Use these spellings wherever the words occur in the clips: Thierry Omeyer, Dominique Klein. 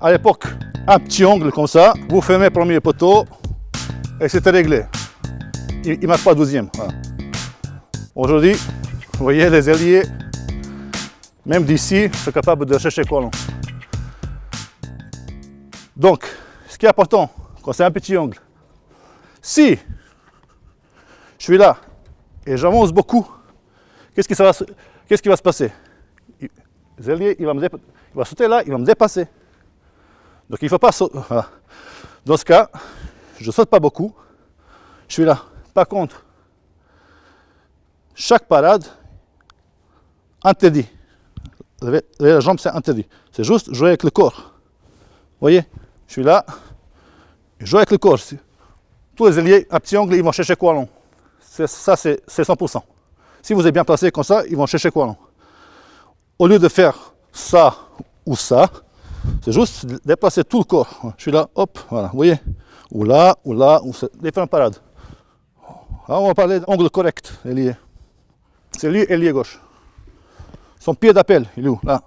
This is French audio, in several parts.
à l'époque un petit ongle comme ça, vous fermez le premier poteau et c'était réglé. Il ne marque pas deuxième. Voilà. Aujourd'hui, vous voyez les ailiers, même d'ici, sont capables de chercher colon. Donc, ce qui est important, quand c'est un petit ongle, si je suis là et j'avance beaucoup, qu'est-ce qui va se passer? Les ailiers, il va sauter là, il va me dépasser. Donc il ne faut pas sauter. Voilà. Dans ce cas, je ne saute pas beaucoup, je suis là. Par contre, chaque parade, interdit. Lever la jambe, c'est interdit. C'est juste jouer avec le corps. Vous voyez, je suis là, je joue avec le corps. Tous les ailiers à petit ongle, ils vont chercher quoi long. Ça, c'est 100%. Si vous êtes bien placé comme ça, ils vont chercher quoi long. Au lieu de faire ça ou ça, c'est juste déplacer tout le corps. Je suis là, hop, voilà, vous voyez. Ou là, différentes parades. Alors on va parler d'angle correct, ailier. C'est lui, ailier gauche. Son pied d'appel, il est où? Là.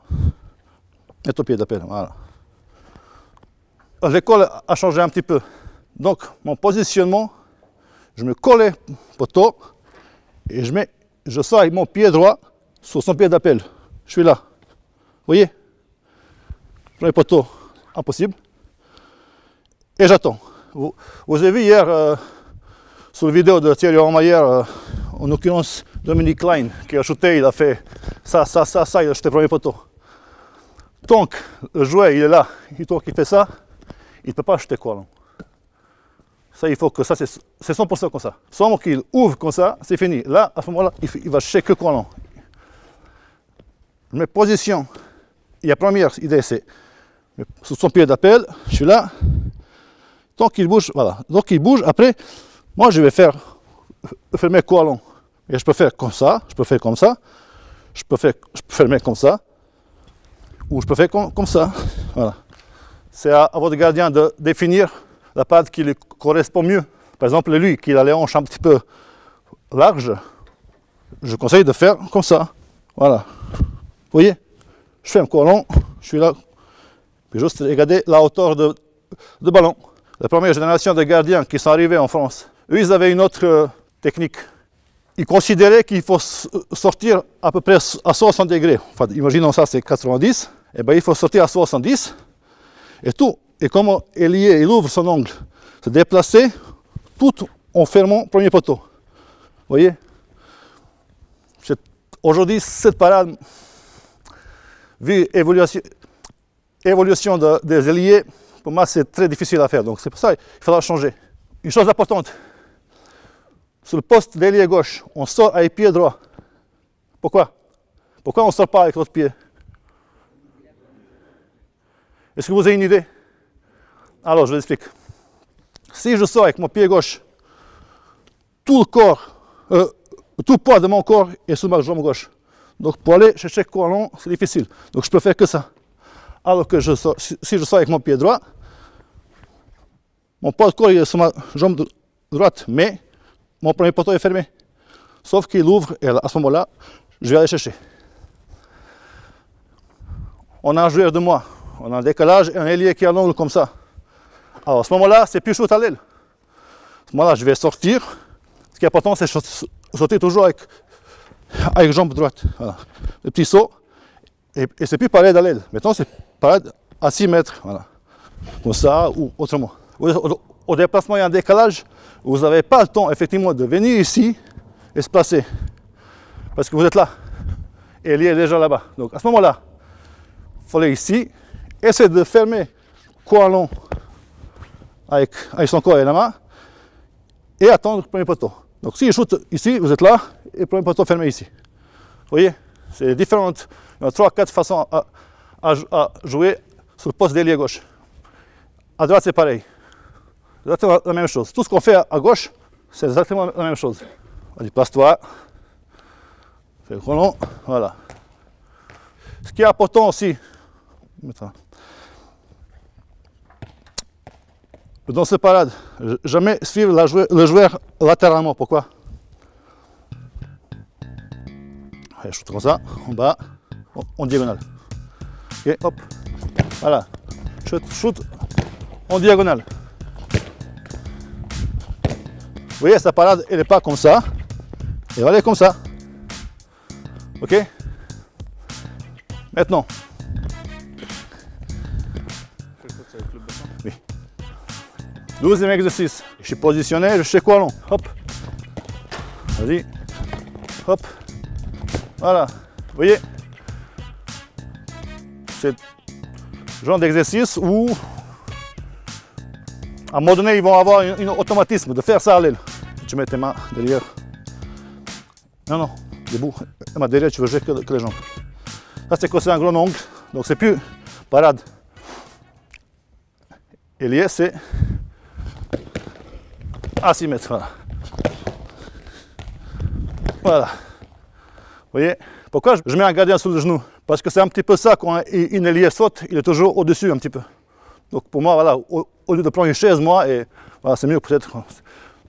Et ton pied d'appel, voilà. L'école a changé un petit peu. Donc, mon positionnement, je me collais poteau et je sors avec mon pied droit sur son pied d'appel. Je suis là. Vous voyez? Premier poteau, impossible. Et j'attends. Vous avez vu hier. Sur la vidéo de Thierry Omeyer, en l'occurrence Dominique Klein, qui a shooté, il a fait ça, il a shooté le premier poteau. Tant que le joueur il est là, et tant qu'il fait ça, il ne peut pas shooter quoi. Non. Ça, il faut que ça, c'est 100% comme ça. Sans qu'il ouvre comme ça, c'est fini. Là, à ce moment-là, il va shooter que quoi. Non. Je me positionne. Et la première idée, c'est sur son pied d'appel, je suis là. Tant qu'il bouge, voilà. Donc il bouge, après. Moi, je vais fermer quoi long. Et je peux faire comme ça, je peux faire comme ça, je peux fermer comme ça, ou je peux faire comme ça. Voilà. C'est à votre gardien de définir la patte qui lui correspond mieux. Par exemple, lui, qui a les hanches un petit peu larges, je conseille de faire comme ça. Voilà. Vous voyez, je ferme quoi long, je suis là. Puis juste regarder la hauteur de ballon. La première génération de gardiens qui sont arrivés en France, eux, ils avaient une autre technique. Ils considéraient qu'il faut sortir à peu près à 60 degrés. Enfin, imaginons ça, c'est 90. Et ben, il faut sortir à 70. Et tout. Et comme ailier, il ouvre son ongle, se déplacer tout en fermant premier poteau. Vous voyez? Aujourd'hui, cette parade, vu l'évolution des ailiers, pour moi, c'est très difficile à faire. Donc, c'est pour ça qu'il faudra changer. Une chose importante, sur le poste d'ailier gauche, on sort avec pied droit. Pourquoi? Pourquoi on ne sort pas avec l'autre pied? Est-ce que vous avez une idée? Alors, je vous explique. Si je sors avec mon pied gauche, tout le corps, tout le poids de mon corps est sous ma jambe gauche. Donc, pour aller chercher quoi long, c'est difficile. Donc, je peux faire que ça. Alors que si je sors avec mon pied droit, mon poids de corps est sur ma jambe droite, mais mon premier poteau est fermé. Sauf qu'il ouvre, et à ce moment-là, je vais aller chercher. On a un joueur de moi, on a un décalage et un ailier qui a un angle comme ça. Alors à ce moment-là, c'est plus shoot à l'aile. À ce moment-là, je vais sortir. Ce qui est important, c'est sauter toujours avec jambe droite. Voilà. Le petit saut, et c'est plus parade à l'aile. Maintenant, c'est parade à 6 mètres. Voilà. Comme ça ou autrement. Au déplacement, il y a un décalage. Vous n'avez pas le temps, effectivement, de venir ici et se placer. Parce que vous êtes là. Et il est déjà là-bas. Donc, à ce moment-là, il faut aller ici. Essayez de fermer quoi long avec son corps et la main. Et attendre le premier poteau. Donc, si je shoot ici, vous êtes là. Et le premier poteau fermé ici. Vous voyez? C'est différent. Il y a 3-4 façons à jouer sur le poste d'ailier gauche. À droite, c'est pareil. Exactement la même chose. Tout ce qu'on fait à gauche, c'est exactement la même chose. Allez, place-toi. Fais le colon. Voilà. Ce qui est important aussi, dans cette parade, jamais suivre le joueur latéralement. Pourquoi? Je shoot comme ça, en bas, en diagonale. Et hop, voilà. shoot en diagonale. Vous voyez, sa parade, elle n'est pas comme ça. Elle va aller comme ça. Ok? Maintenant. Oui. 12e exercice. Je suis positionné, je sais quoi long. Hop. Vas-y. Hop. Voilà. Vous voyez? C'est le genre d'exercice où à un moment donné, ils vont avoir un automatisme de faire ça à l'aile. Tu mets tes mains derrière. Non, non, debout. Les mains derrière, tu veux jouer que les jambes. Ça, c'est quoi? C'est un grand angle. Donc, c'est plus parade. Et lié, c'est à 6 mètres. Voilà. Voilà. Vous voyez? Pourquoi je mets un gardien sous le genou? Parce que c'est un petit peu ça, quand une ailier saute, il est toujours au-dessus un petit peu. Donc pour moi, voilà, au lieu de prendre une chaise, moi, et voilà, c'est mieux peut-être.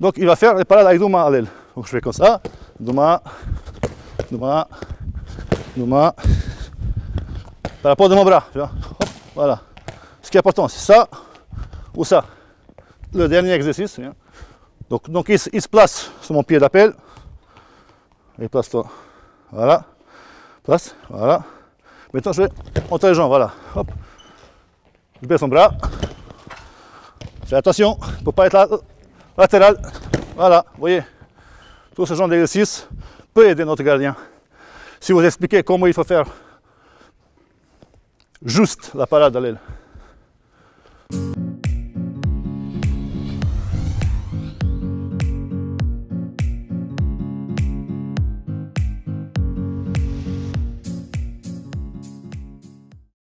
Donc il va faire les parades avec deux mains à l'aile. Donc je fais comme ça, deux mains, deux mains, deux mains, par rapport de mon bras, tu vois. Hop, voilà. Ce qui est important, c'est ça ou ça. Le dernier exercice. Hein. Donc il se place sur mon pied d'appel. Et place-toi. Voilà. Place, voilà. Maintenant je vais entre les jambes, voilà. Hop. Je baisse mon bras. Fais attention, il ne faut pas être latéral. Voilà, vous voyez. Tout ce genre d'exercice peut aider notre gardien. Si vous expliquez comment il faut faire juste la parade à l'aile.